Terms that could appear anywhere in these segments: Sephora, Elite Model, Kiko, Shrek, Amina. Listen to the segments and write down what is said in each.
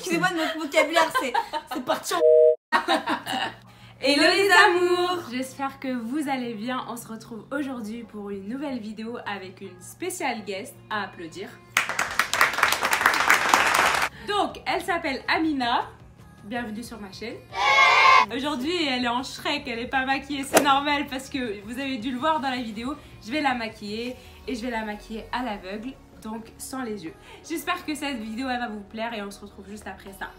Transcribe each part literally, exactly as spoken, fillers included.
Excusez-moi de mon vocabulaire, c'est parti en... Hello les amours, j'espère que vous allez bien. On se retrouve aujourd'hui pour une nouvelle vidéo avec une spéciale guest à applaudir. Donc, elle s'appelle Amina. Bienvenue sur ma chaîne. Aujourd'hui, elle est en Shrek, elle n'est pas maquillée, c'est normal parce que vous avez dû le voir dans la vidéo. Je vais la maquiller et je vais la maquiller à l'aveugle, donc sans les yeux. J'espère que cette vidéo elle va vous plaire et on se retrouve juste après ça.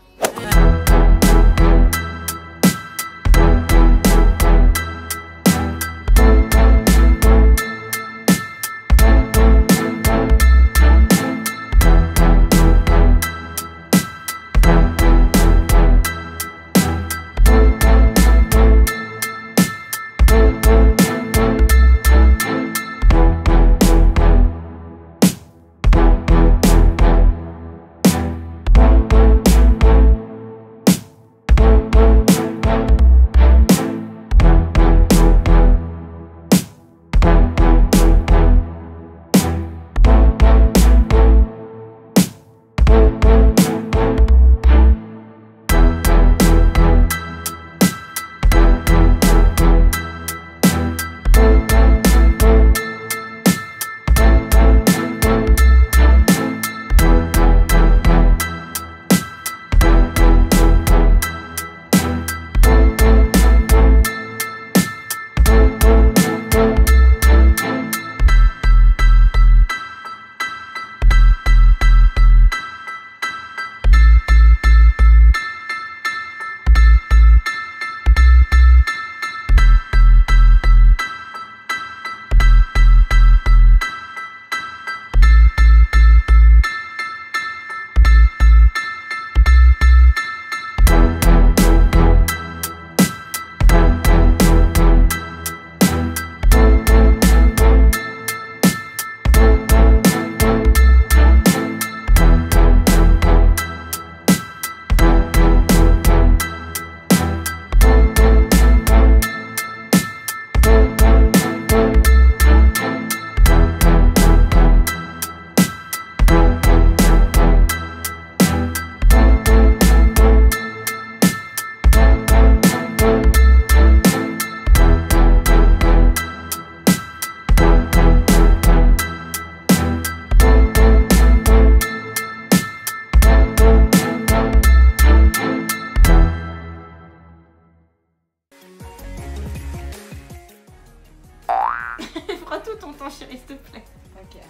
Tout ton temps, chérie, s'il te plaît. Ok.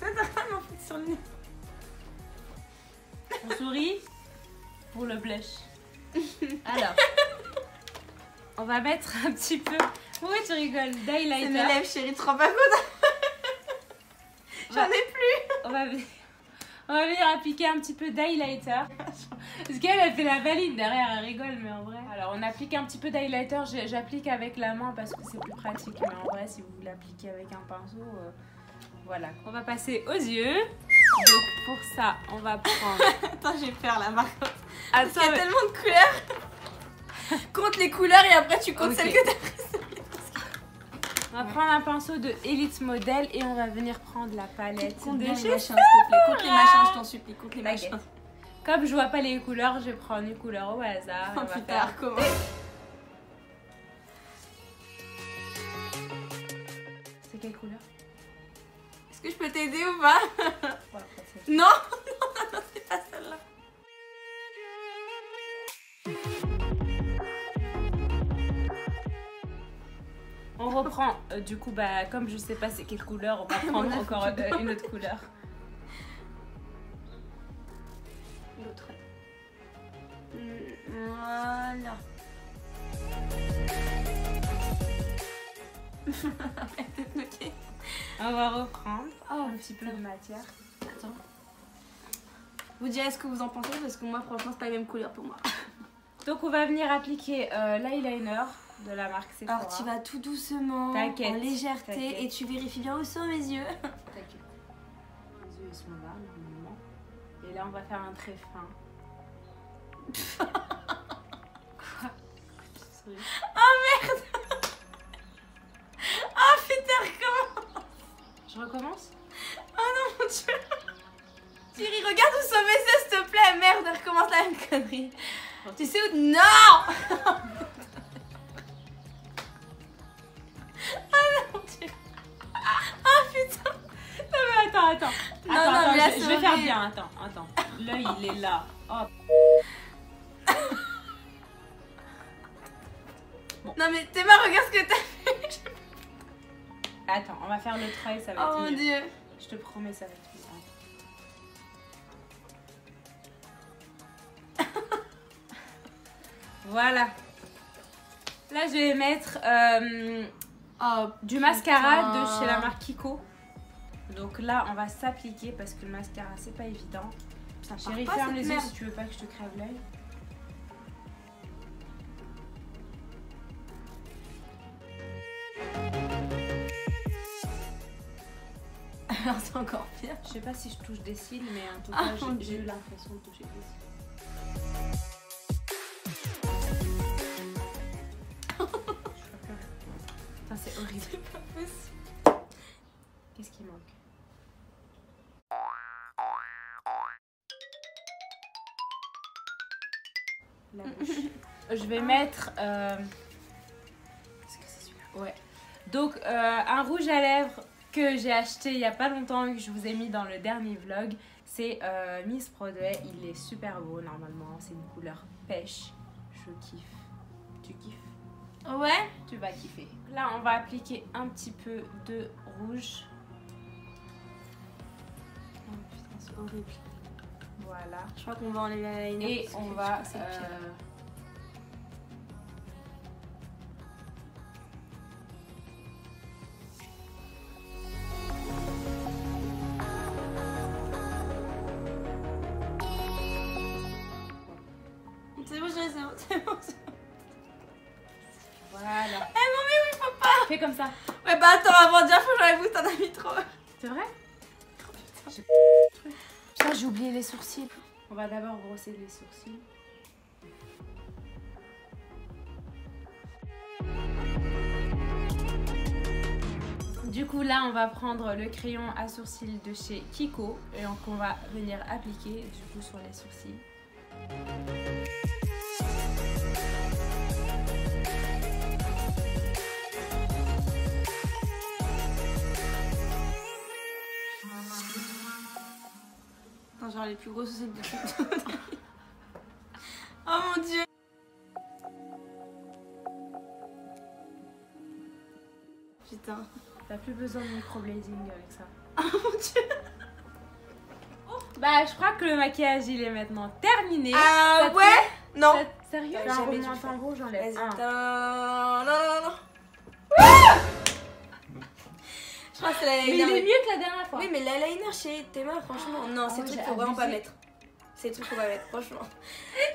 Ça t'a rien en fait sur le nez. On sourit pour le blush. Alors, on va mettre un petit peu. Pourquoi tu rigoles? D'highlighter. C'est mes lèvres, chérie, trop pas bonne. J'en ai plus. On va, on va venir appliquer un petit peu d'highlighter. Parce qu'elle, elle fait la valide derrière, elle rigole, mais en vrai. Alors, on applique un petit peu d'highlighter. J'applique avec la main parce que c'est plus pratique. Mais en vrai, si vous l'appliquez avec un pinceau, euh, voilà. On va passer aux yeux. Donc, pour ça, on va prendre... Attends, j'ai peur là, Margot. Parce qu'il y a mais... tellement de couleurs. Compte les couleurs et après, tu comptes okay. Celles que t'as prises. On va ouais. prendre un pinceau de Elite Model et on va venir prendre la palette. Compte les machins, s'il te plaît. Compte les machins, je t'en supplie. Compte les machins. Comme je vois pas les couleurs, je vais prendre une couleur au hasard. Oh, on va putain, faire comment c'est quelle couleur? Est-ce que je peux t'aider ou pas? Voilà, non, non, non, non, c'est pas celle-là. On reprend, euh, du coup, bah comme je sais pas c'est quelle couleur, on va prendre on encore euh, une autre couleur. L'autre. Voilà. Ok. On va reprendre oh, un petit peu de matière. Attends. Vous direz ce que vous en pensez parce que moi franchement c'est pas les mêmes couleurs pour moi. Donc on va venir appliquer euh, l'eyeliner de la marque Sephora. Alors tu vas tout doucement, en légèreté et tu vérifies bien où sont mes yeux. T'inquiète. Les yeux ils sont là normalement. Et là, on va faire un trait fin. Quoi? Oh merde! Oh putain, recommence! Je recommence? Oh non, mon dieu! Thierry, regarde où sont mes yeux, s'il te plaît, merde! conneries. Tu sais où... Non. Ah non, tu... Ah putain. Non mais attends, attends. Non, attends, non, attends, mais je, je vais faire bien, attends, attends. L'œil, il est là. Hop. Bon. Non mais Théma, regarde ce que t'as fait. Je... Attends, on va faire le treuil, ça va être... Oh mon Dieu. Je te promets, ça va être... Voilà. Là, je vais mettre euh, oh, du mascara putain. de chez la marque Kiko. Donc là, on va s'appliquer parce que le mascara, c'est pas évident. Putain, chérie, ferme les yeux si tu veux pas que je te crève l'œil. Alors, c'est encore pire. Je sais pas si je touche des cils, mais en tout cas, ah, j'ai eu l'impression de toucher des cils. C'est horrible. C'est pas possible. Qu'est-ce qui manque? La bouche. Je vais mettre... Euh... Est-ce que c'est celui-là? Ouais. Donc, euh, un rouge à lèvres que j'ai acheté il y a pas longtemps et que je vous ai mis dans le dernier vlog. C'est euh, Miss Broadway. Il est super beau normalement. C'est une couleur pêche. Je kiffe. Tu kiffes? Ouais, tu vas kiffer. Là, on va appliquer un petit peu de rouge. Oh putain, c'est horrible. Voilà. Je crois qu'on va enlever la liner. Et on va... Euh... C'est bon, c'est bon, c'est bon. Voilà. Eh non mais oui, faut pas. Fais comme ça. Ouais bah attends, avant de dire faut que j'enlève vous, t'en as mis trop. C'est vrai? Oh putain, j'ai... Putain, j'ai oublié les sourcils. On va d'abord brosser les sourcils. Du coup là, on va prendre le crayon à sourcils de chez Kiko et qu'on va venir appliquer du coup sur les sourcils. Genre les plus grosses sourcils de toute. Oh mon Dieu. Putain. T'as plus besoin de microblazing avec ça. Oh mon Dieu. Oh. Bah je crois que le maquillage il est maintenant terminé. Ah euh, ouais te... Non. Sérieux? Bah, j'avais du fond, j'enlève. Non non non. Je crois que c'est l'eyeliner. Mais il est mieux que la dernière fois. Oui, mais l'eyeliner chez Théma, franchement, oh, non, oh, c'est le truc qu'on va vraiment pas mettre. C'est le truc qu'on va mettre, franchement.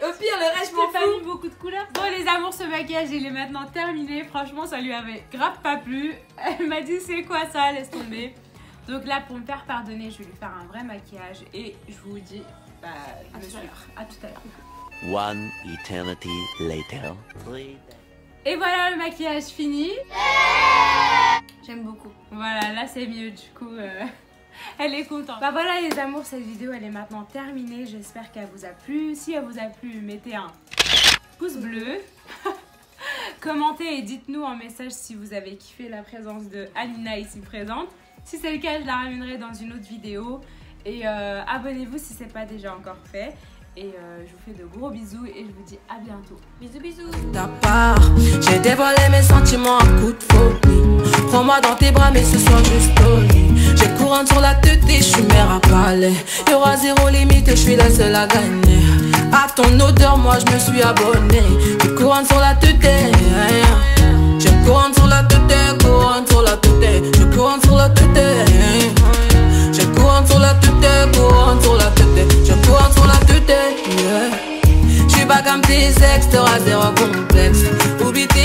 Au pire, le reste, je m'en fous. Pas mis beaucoup de couleurs. Bon, les amours, ce maquillage, il est maintenant terminé. Franchement, ça lui avait grave pas plu. Elle m'a dit, c'est quoi ça? Laisse tomber. Donc là, pour me faire pardonner, je vais lui faire un vrai maquillage. Et je vous dis, bah, à tout à l'heure. À tout à l'heure. One eternity later. Et voilà le maquillage fini. J'aime beaucoup. Voilà, là c'est mieux du coup. Euh... Elle est contente. Bah voilà les amours, cette vidéo elle est maintenant terminée. J'espère qu'elle vous a plu. Si elle vous a plu, mettez un pouce bleu. Commentez et dites-nous en message si vous avez kiffé la présence de Amina ici présente. Si c'est le cas, je la ramènerai dans une autre vidéo. Et euh, abonnez-vous si c'est pas déjà encore fait. Et euh, je vous fais de gros bisous et je vous dis à bientôt. Bisous bisous. Ta part, j'ai dévoilé mes sentiments à coup de folie. Prends-moi dans tes bras mais ce soir juste au lit. J'ai couronne sur la tête et je suis mère à parler. Y'aura zéro limite et je suis la seule à gagner. À ton odeur moi je me suis abonné. J'ai couronne sur la tête. J'ai couronne sur la tête, couronne sur la tête. J'ai couronne sur la tête. J'ai couronne sur la tête, couronne sur la tête. J'ai couronne sur la tête. J'suis pas comme tes ex, t'auras zéro complexe. Oublie tes